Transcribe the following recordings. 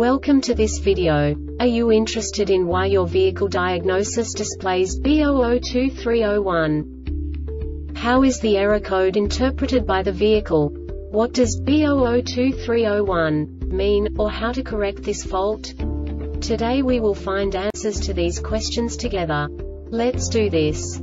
Welcome to this video. Are you interested in why your vehicle diagnosis displays B002301? How is the error code interpreted by the vehicle? What does B002301 mean, or how to correct this fault? Today we will find answers to these questions together. Let's do this.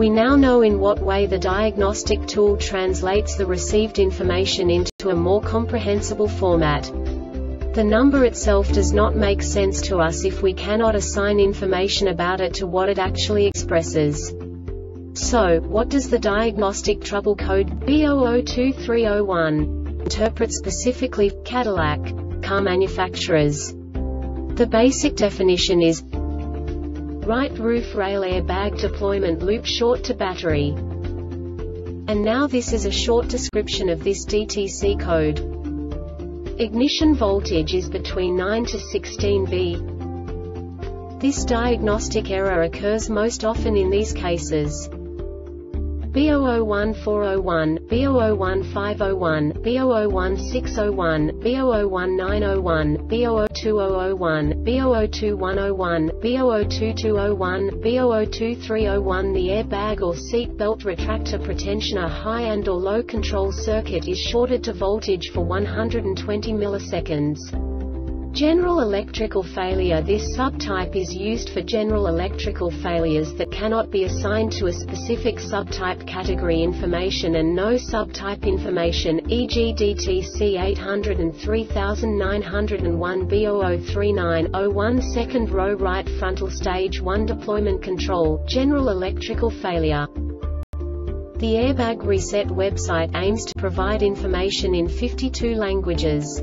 We now know in what way the diagnostic tool translates the received information into a more comprehensible format. The number itself does not make sense to us if we cannot assign information about it to what it actually expresses. So, what does the diagnostic trouble code B002301 interpret specifically for Cadillac car manufacturers? The basic definition is right roof rail airbag deployment loop short to battery. And now this is a short description of this DTC code. Ignition voltage is between 9 to 16 V. This diagnostic error occurs most often in these cases: B001401, B001501, B001601, B001901, B002001, B002101, B002201, B002301. The airbag or seat belt retractor pretensioner high and or low control circuit is shorted to voltage for 120 milliseconds. General electrical failure. This subtype is used for general electrical failures that cannot be assigned to a specific subtype category information and no subtype information, e.g. DTC 803901 B003901 second row right frontal stage 1 deployment control, general electrical failure. The Airbag Reset website aims to provide information in 52 languages.